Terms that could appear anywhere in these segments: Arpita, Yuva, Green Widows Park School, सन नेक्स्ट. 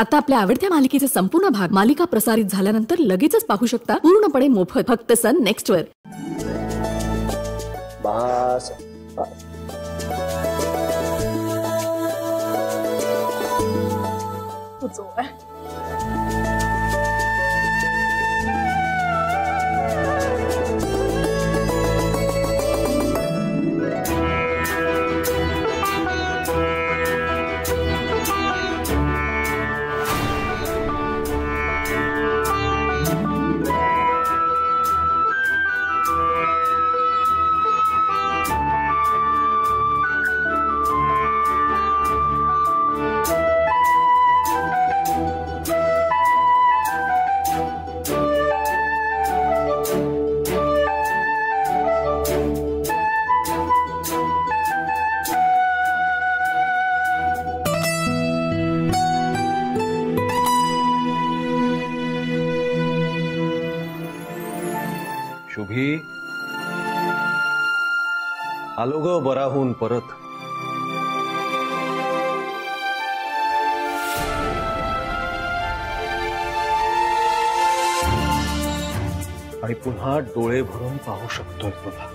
आता आपल्या आवडत्या मालिकेचा संपूर्ण भाग मालिका प्रसारित झाल्यानंतर लगेचच पाहू शकता पूर्णपणे मोफत फक्त सन नेक्स्ट वर। बस शुभी आलो ग बराहून परत। आणि पुन्हा डोळे भरून पाहू शकतोय तुला।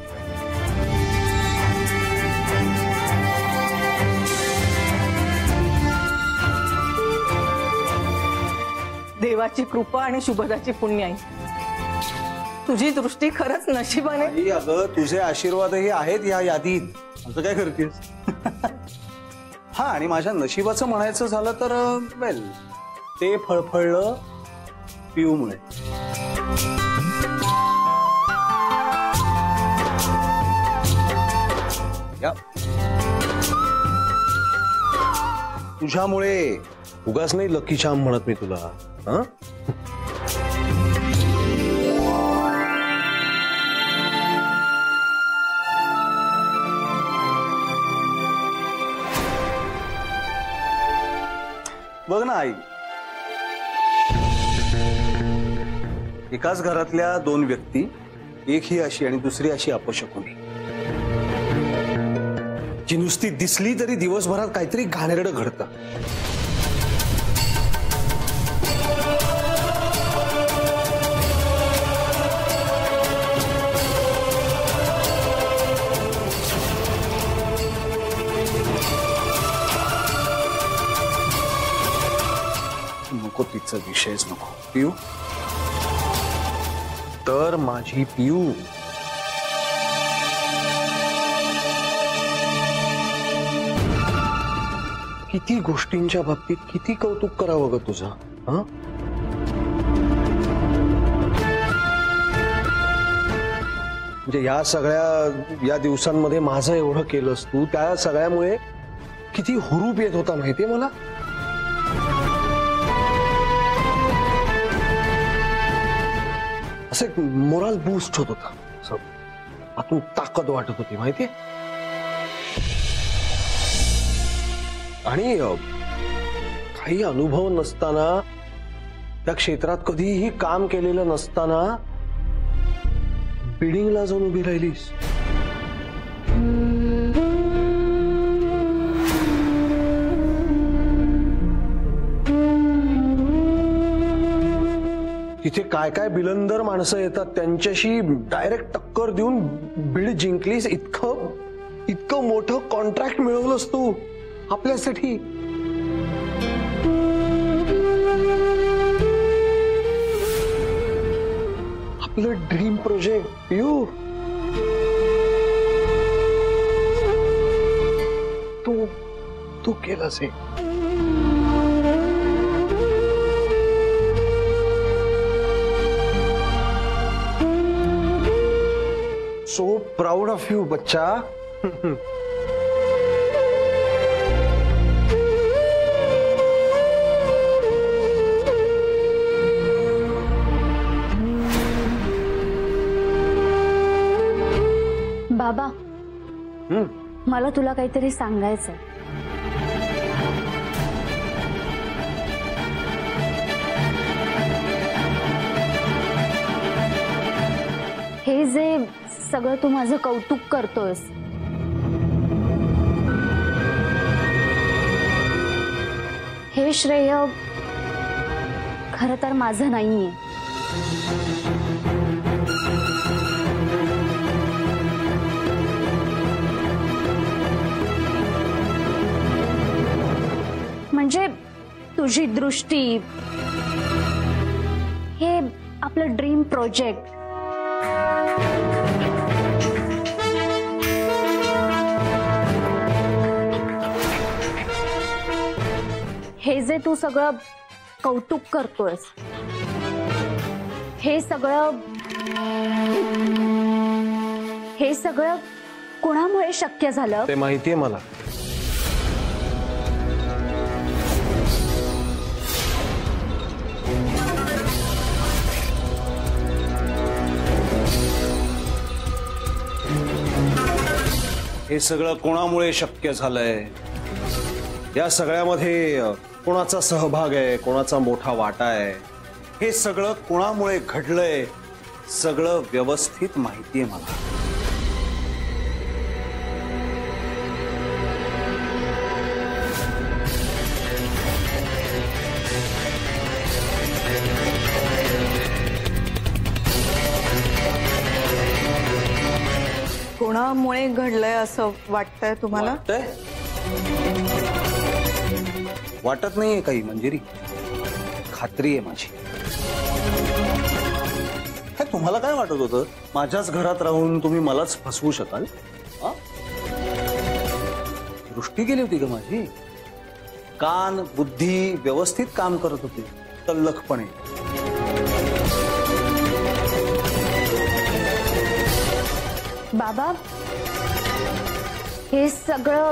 देवाची कृपा आणि शुभदाची पुण्याई तुझी दृष्टी खरच नशिबाने। अगं तुझे आशीर्वाद ही आहेत या यादीत, असं काय करतेस? हा, आणि माझ्या नशिबाचं म्हणायचं झालं तर वेल ते फळफळलं पिऊमुळे। तुझ्यामुळे उगाच नाही लकी चाम म्हणत मी तुला। हा बघ ना आई, एकाच घरातल्या दोन व्यक्ती, एक ही अशी आणि दुसरी अशी अपशकुनी, जी नुसती दिसली तरी दिवसभरात काहीतरी घाणेरडं घडतं। नको तिचा विषयच नको। पियू तर माझी पियू, किती गोष्टींच्या बाबतीत किती कौतुक करावं ग तुझं। हा म्हणजे या सगळ्या या दिवसांमध्ये माझं एवढं केलंस तू, त्या सगळ्यामुळे किती हुरूप येत होता माहितीये मला। मोरल बूस्ट होत होता, सब आतून ताकद वाटत होती माहिती। आणि काही अनुभव नसताना, त्या क्षेत्रात कधीही काम केलेलं नसताना बिल्डिंगला जाऊन उभी राहिलीस। तिथे काय काय बिलंदर माणसं येतात, त्यांच्याशी डायरेक्ट टक्कर देऊन बीड जिंकलीस। इतकं इतकं मोठं कॉन्ट्रॅक्ट मिळवलंस तू आपल्यासाठी। आपलं ड्रीम प्रोजेक्ट पियू, तू तू केलंस हे। So proud of you बच्चा। बाबा, मला तुला काहीतरी सांगायचं। हे जे सगळं तू माझं कौतुक करतोस, हे श्रेय खरं तर माझं नाहीये. म्हणजे तुझी दृष्टी, हे आपलं ड्रीम प्रोजेक्ट, हे जे तू सगळं कौतुक करतोस, हे सगळं कोणामुळे शक्य झालं ते माहितीये मला. हे सगळं कोणामुळे शक्य झालंय, या सगळ्यामध्ये कोणाचा सहभाग आहे, कोणाचा मोठा वाटा आहे, हे सगळं कोणामुळे घडलंय सगळं व्यवस्थित माहिती आहे मला. कोणामुळे घडलंय असं वाटतंय तुम्हाला? वाटत नहीं है काही मंजिरी, खात्री आहे माझी. हे तुम्हाला काय वाटत होतं, माझ्याच घरात राहून तुम्ही मलाच फसवू शकाल? दृष्टी गेली होती का माझी? कान बुद्धी व्यवस्थित काम करत होती तल्लखपणे. बाबा, हे सगळं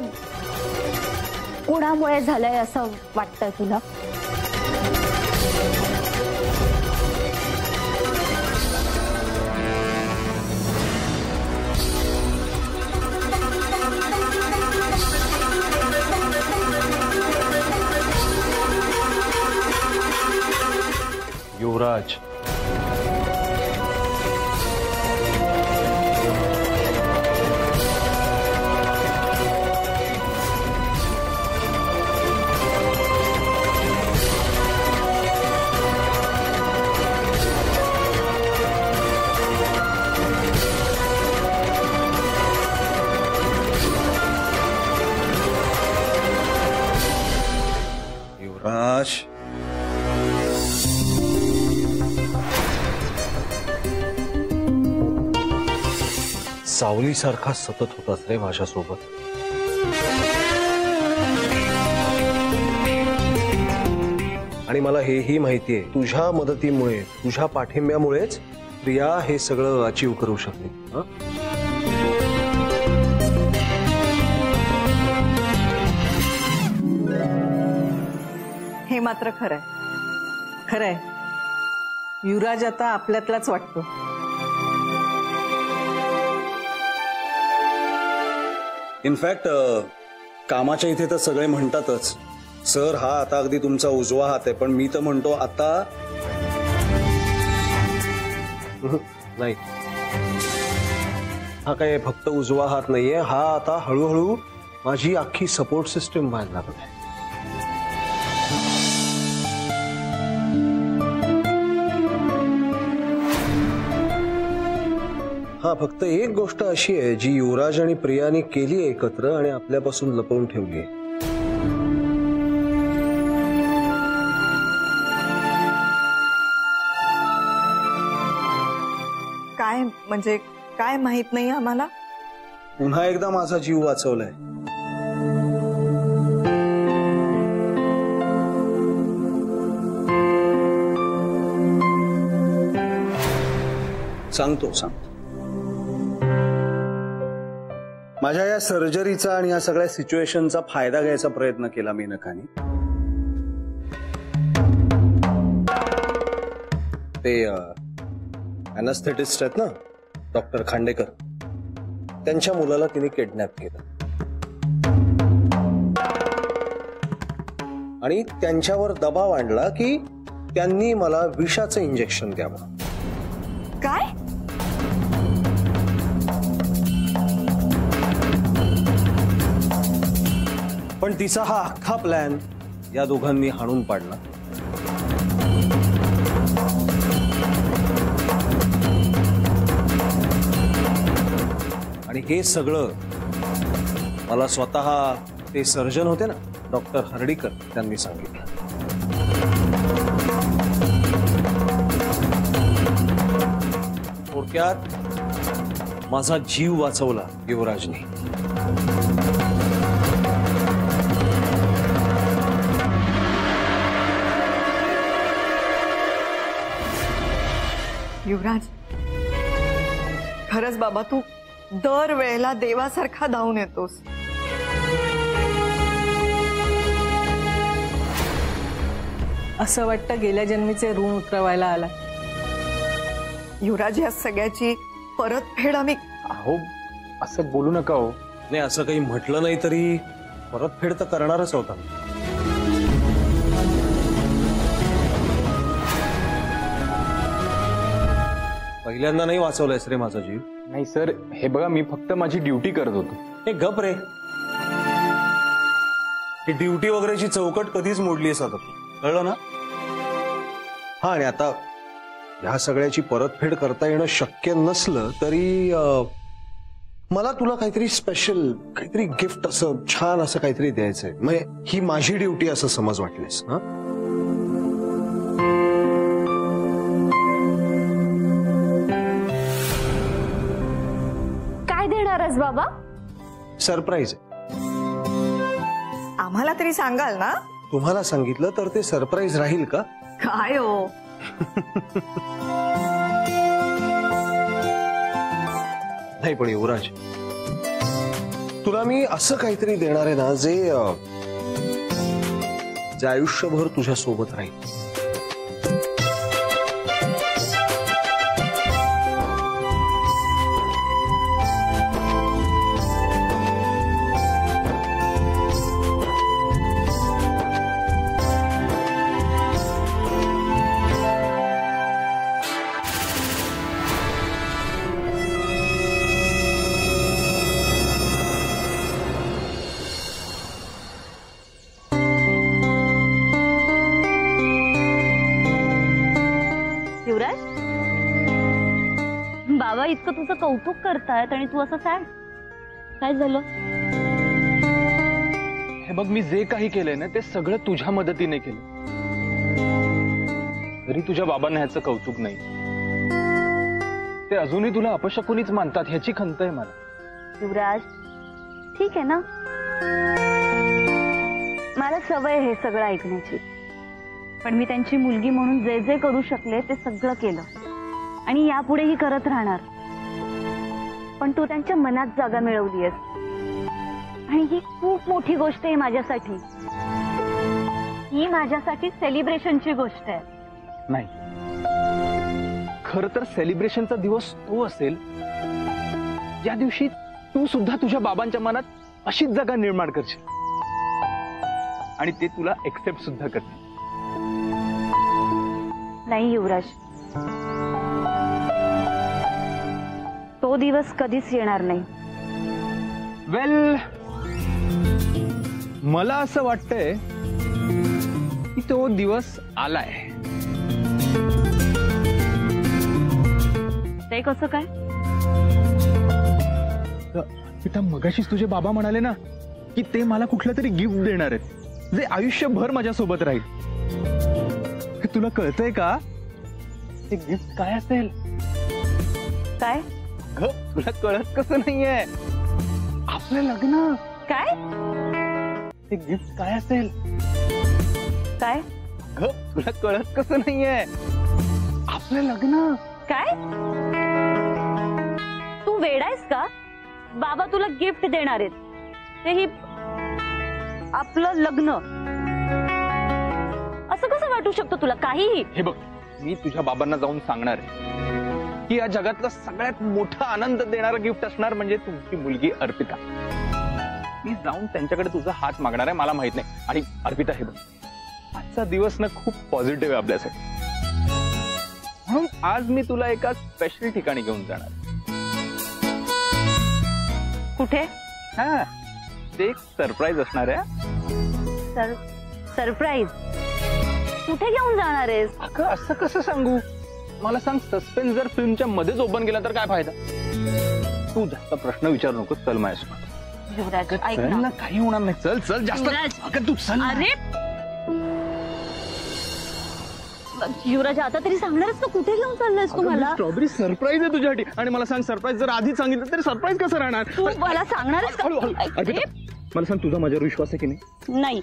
कोणामुळे झालंय असं वाटतं तुला? युवराज, सावलीसारखा सतत होतास रे माझ्यासोबत. आणि मला हेही माहितीये, तुझ्या मदतीमुळे, तुझ्या पाठिंब्यामुळेच प्रिया हे सगळं अचीव करू शकली. हे मात्र खरंय. युवराज आता आपल्यातलाच वाटतो. इनफॅक्ट कामाच्या इथे तर सगळे म्हणतातच, सर हा आता अगदी तुमचा उजवा हात आहे, पण मी तर म्हणतो आता नाही, हा काय फक्त उजवा हात नाहीये, हा आता हळूहळू माझी अख्खी सपोर्ट सिस्टम व्हायला लागत आहे. हा, फक्त एक गोष्ट अशी आहे जी युवराज आणि प्रियाने केली आहे एकत्र आणि आपल्यापासून लपवून ठेवली आहे. काय म्हणजे काय माहित नाही आम्हाला. पुन्हा एकदा माझा जीव वाचवलाय. सांगतो माझ्या या सर्जरीचा आणि या सगळ्या सिच्युएशनचा फायदा घ्यायचा प्रयत्न केला मी नकानी. ते अॅनेस्थेटिस्ट आहेत ना, डॉक्टर खांडेकर, त्यांच्या मुलाला तिने किडनॅप केलं आणि त्यांच्यावर दबाव आणला की त्यांनी मला विषाचं इंजेक्शन द्यावं. काय? पण तिचा हा अख्खा प्लॅन या दोघांनी हाणून पाडला. आणि हे सगळं मला स्वतः ते सर्जन होते ना डॉक्टर हर्डीकर त्यांनी सांगितलं। थोडक्यात माझा जीव वाचवला युवराजने। युवराज खरच बाबा तू दर वेळेला देवासारखा धावून येतोस। असं वाटतं गेल्या जन्मीचे ऋण उतरवायला आला युवराज। या सगळ्याची परतफेड आम्ही अहो असं बोलू नका हो। नाही असं काही म्हटलं नाही तरी परतफेड तर करणारच होता। पहिल्यांदा नाही वाचवलायस रे माझा जीव। नाही सर हे बघा मी फक्त माझी ड्युटी करत होतो। हे गप रे ही ड्युटी वगैरेची चौकट कधीच मोडली आहे आता तू कळलं ना। हाँ आता ह्या सगळ्याची परतफेड करता येणं शक्य नसलं तरी मला तुला काहीतरी स्पेशल काहीतरी गिफ्ट असं छान असं काहीतरी द्यायचंय। म्हणजे ही माझी ड्युटी असं समज वाटलीस ना। काय देणारस बाबा? सरप्राईज। आम्हाला तरी सांगाल ना? तुम्हाला सांगितलं तर ते सरप्राईज राहील का? काय हो नाही पण युवराज तुला मी असं काहीतरी देणार आहे ना जे आयुष्यभर तुझ्या सोबत राहील। बाबा इतकं तुझं कौतुक करतायत आणि तू असं सांग काय झालं? हे बघ मी जे काही केलंय ना ते सगळं तुझ्या मदतीने केलं। तरी तुझ्या बाबांना ह्याचं कौतुक नाही। ते अजूनही तुला अपशकुनीच मानतात ह्याची खंत आहे मला। युवराज ठीक आहे ना मला सवय हे सगळं ऐकण्याची पण मी त्यांची मुलगी म्हणून जे जे करू शकले ते सगळं केलं आणि यापुढेही करत राहणार। पण तू त्यांच्या मनात जागा मिळवलीस आणि ही खूप मोठी गोष्ट आहे माझ्यासाठी। ही माझ्यासाठी सेलिब्रेशनची गोष्ट आहे। नाही खरं तर सेलिब्रेशनचा दिवस तो असेल ज्या दिवशी तू सुद्धा तुझ्या बाबांच्या मनात अशीच जागा निर्माण करशील आणि ते तुला एक्सेप्ट सुद्धा करतील। नाही युवराज तो दिवस कधीच येणार नाही। वेल मला असं वाटतंय की तो दिवस आलाय। ते कसं काय? पिता मगाशीच तुझे बाबा म्हणाले ना की ते मला कुठलं तरी गिफ्ट देणार आहेत जे आयुष्यभर माझ्यासोबत राहील। तुला कळतंय का ते गिफ्ट काय असेल? काय तुला कळत कसं नाहीये आपलं लग्न काय ते गिफ्ट काय असेल? काय तुला कळत कसं नाहीये आपलं लग्न काय? तू वेडायस का? बाबा तुला गिफ्ट देणार आहेत तेही आपलं लग्न असं कसं वाटू शकतो तुला? काहीही हे बघ मी तुझ्या बाबांना जाऊन सांगणार आहे की या जगातला सगळ्यात मोठा आनंद देणारा गिफ्ट असणार म्हणजे तुमची मुलगी अर्पिता। मी जाऊन त्यांच्याकडे तुझा हात मागणार आहे मला माहित नाही। आणि अर्पिता हे बघ आजचा दिवस ना खूप पॉझिटिव्ह आहे आपल्यासाठी म्हणून आज मी तुला एका स्पेशल ठिकाणी घेऊन जाणार आहे। कुठे? हा ते एक सरप्राईज असणार आहे। सरप्राईज कुठे घेऊन जाणार आहेस? अगं असं कसं सांगू मला सांग सस्पेन्स जर फिल्मच्या मध्येच ओपन केला तर काय फायदा? तू जास्त प्रश्न विचारू नको, चल माझ्यासोबत. युवराज ऐक ना, काही होणार नाही, चल चल जास्त अगं तू चल. अरे युवराज आता तरी सांगणारच ना, कुठे घेऊन चाललायस तू मला? स्ट्रॉबेरी सरप्राईज आहे तुझ्यासाठी. आणि मला सांग, सरप्राईज जर आधीच सांगितलं तर सरप्राईज कसं राहणार? तू मला सांगणारच का? मला सांग, तुझा माझ्यावर विश्वास आहे की नाही? नाही.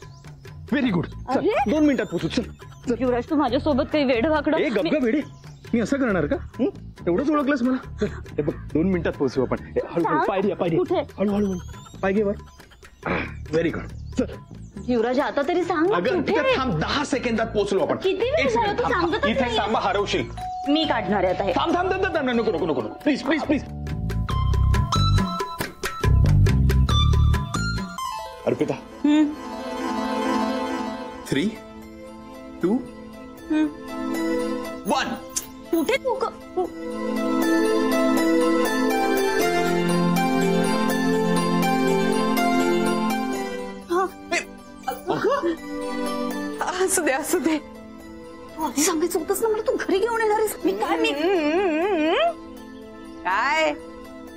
व्हेरी गुड, चल 2 मिनिटात पोहोचू, चल. युवराज तू माझ्यासोबत काही वेड वाकडं. ए गप्प वेडे, मी असं करणार का? तेवढंच ओळखलंस मला. हे बघ 2 मिनिटात पोहोचू आपण. हळूहळू पायरी पायरी, हळूहळू पाय घे वर. व्हेरी गुड, चल. युवराज आता तरी सांग. अगं थांब, 10 सेकंदात पोहोचलो आपण. किती वेळ झाला तू सांगतच नाही. इथे थांबा, हरवशील. मी काढणार आहे आता. थांब थांब थांब थांब, नको नको नको नको, प्लीज प्लीज प्लीज. अर्पिता, 3, 2, 1. कुठे तू? असू दे असू दे, आधी सांगायचं होतंच ना मला. तू घरी घेऊन येणार आहेस. मी काय मी काय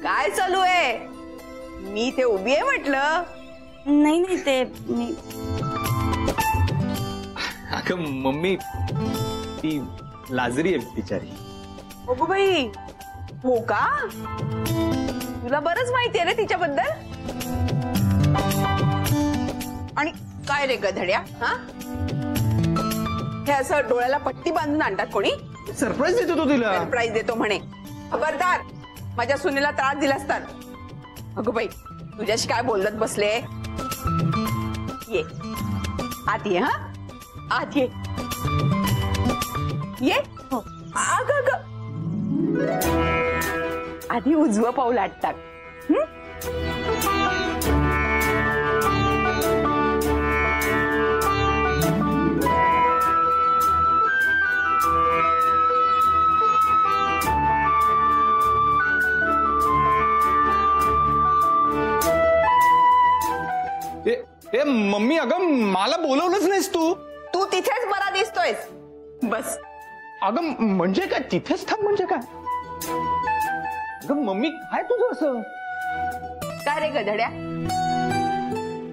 काय चालू आहे? मी ते उभी आहे म्हटलं. नाही नाही ते मी. अगं मम्मी ती लाजरी आहे बिचारी. बघू बाई. हो का? तुला बरंच माहिती आहे रे तिच्याबद्दल. आणि काय रे गधड्या, हा हे असं डोळ्याला पट्टी बांधून आणतात कोणी? सरप्राईज देतो तो तिला. सरप्राईज देतो म्हणे. खबरदार, माझ्या सुनेला त्रास दिला असतात. अगं बाई तुझ्याशी काय बोलत बसले. ये आत ये, हा आत ये ये. अग अग आधी उजवं पाऊल आत टाक. ए मम्मी, अगं मला बोलवलंच नाहीस तू. तू तिथेच बरा दिसतोयस बस. अगं म्हणजे काय तिथेच थांब म्हणजे काय? अगं मम्मी काय तुझं असं काय रे गधड्या?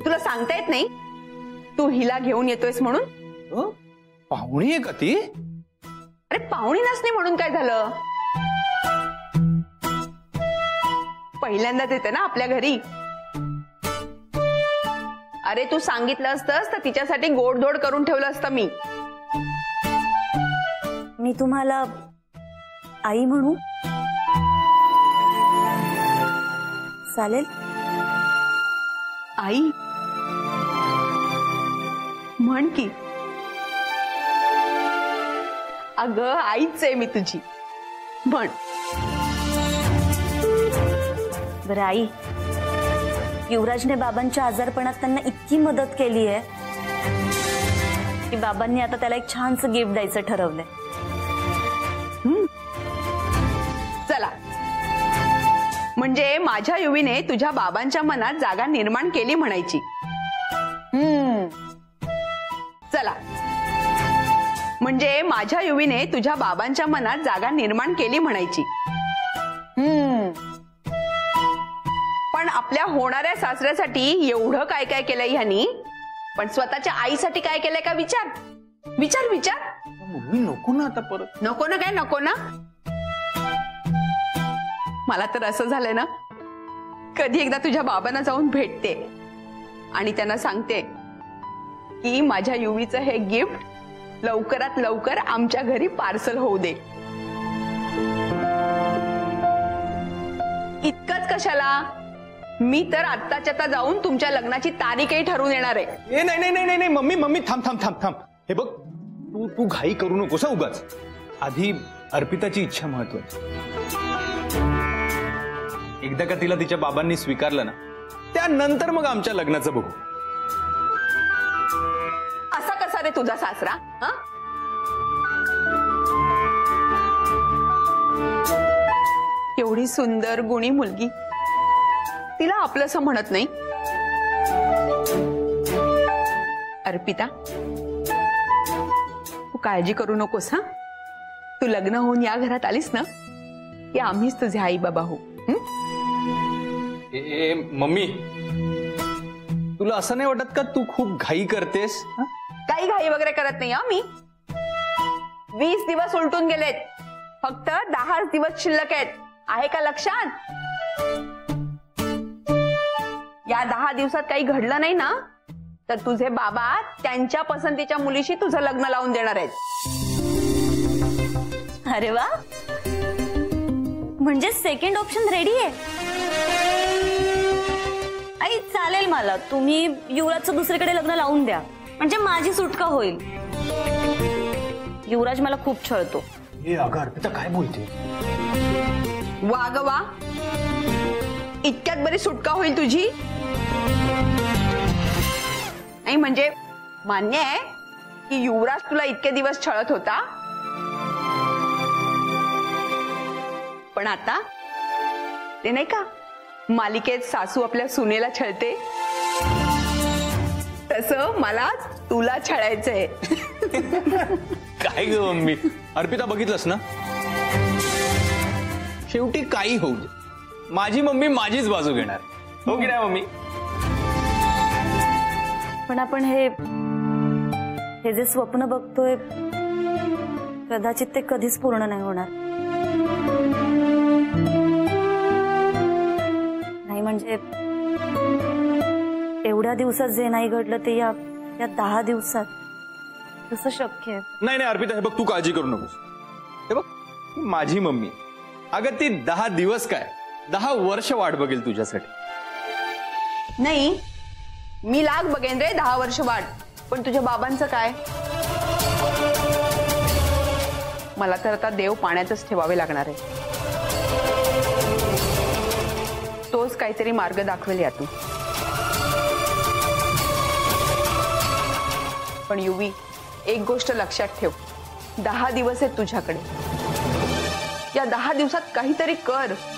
तुला सांगता येत नाही तू हिला घेऊन येतोयस म्हणून? पाहुणी आहे का ती? अरे पाहुणी नसणे म्हणून काय झालं? पहिल्यांदाच येते ना आपल्या घरी. अरे तू सांगितलं असतंस तर तिच्यासाठी गोडधोड करून ठेवलं असतं मी. मी तुम्हाला आई म्हणू? चालेल. आई म्हण की. अगं आईच आहे मी तुझी, म्हण. बरं आई, युवराजने बाबांच्या आजारपणात त्यांना इतकी मदत केली आहे की बाबांनी आता त्याला एक छानसं गिफ्ट द्यायचं ठरवलंय. चला, म्हणजे माझ्या युवीने तुझ्या बाबांच्या मनात जागा निर्माण केली म्हणायची. चला, म्हणजे माझ्या युवीने तुझ्या बाबांच्या मनात जागा निर्माण केली म्हणायची. पण आपल्या होणाऱ्या सासऱ्यासाठी एवढं काय काय केलंय ह्यानी, पण स्वतःच्या आईसाठी काय केलंय का विचार विचार विचार. मम्मी नको ना आता परत. नको ना काय? नको ना. मला तर असं झालंय ना, कधी एकदा तुझ्या बाबांना जाऊन भेटते आणि त्यांना सांगते की माझ्या युवीचं हे गिफ्ट लवकरात लवकर आमच्या घरी पार्सल होऊ दे. इतकंच कशाला, मी तर आत्ताच्या आता जाऊन तुमच्या लग्नाची तारीखही ठरवून येणार आहे. नाही नाही नाही नाही मम्मी मम्मी थांब थांब थांब थांब. हे बघ तू तू घाई करू नकोस उगाच. आधी अर्पिताची इच्छा महत्वाची. एकदा का तिला तिच्या बाबांनी स्वीकारलं ना, त्यानंतर मग आमच्या लग्नाचं बघू. असा कसा रे तुझा सासरा? हा एवढी सुंदर गुणी मुलगी, तिला आपलंसं म्हणत नाही. अर्पिता तू काळजी करू नकोस. हा तू लग्न होऊन या घरात आलीस ना, की आम्हीच तुझे आई बाबा हो. मम्मी, तुला असं नाही वाटत का तू खूप घाई करतेस? काही घाई वगैरे करत नाही मी. 20 दिवस उलटून गेलेत, फक्त 10 दिवस शिल्लक आहेत. आहे का लक्षात? या 10 दिवसात काही घडलं नाही ना तर तुझे बाबा त्यांच्या पसंतीच्या मुलीशी तुझं लग्न लावून देणार आहेत. अरे वा, म्हणजे सेकंड ऑप्शन रेडी आहे. आई चालेल मला, तुम्ही युवराजचं दुसरीकडे लग्न लावून द्या म्हणजे माझी सुटका होईल. युवराज मला खूप छळतो. हे अगं अर्पिता काय बोलते? वा ग वा, इतक्यात बरी सुटका होईल तुझी. नाही म्हणजे मान्य आहे की युवराज तुला इतके दिवस छळत होता, पण आता ते नाही का मालिकेत सासू आपल्या सुनेला छळते, तसं मला तुला छळायचंय. काय ग मम्मी, अर्पिता बघितलंस ना, शेवटी काही होऊ दे माझी मम्मी माझीच बाजू घेणार. हो की नाही मम्मी? पण आपण हे जे स्वप्न बघतोय कदाचित ते कधीच पूर्ण नाही होणार. नाही म्हणजे एवढ्या दिवसात जे नाही घडलं ते या 10 दिवसात तसं शक्य आहे. नाही नाही अर्पिता, हे बघ तू काळजी करू नकोस. हे बघ माझी मम्मी, अगं ती 10 दिवस काय 10 वर्ष वाट बघेल तुझ्यासाठी. नाही मी लाग बघेन रे 10 वर्ष वाट, पण तुझ्या बाबांचं काय? मला तर आता देव पाण्यातच ठेवावे लागणार आहे. तोच काहीतरी मार्ग दाखवेल यातून. पण युवी, एक गोष्ट लक्षात ठेव, 10 दिवस आहेत तुझ्याकडे. या 10 दिवसात काहीतरी कर.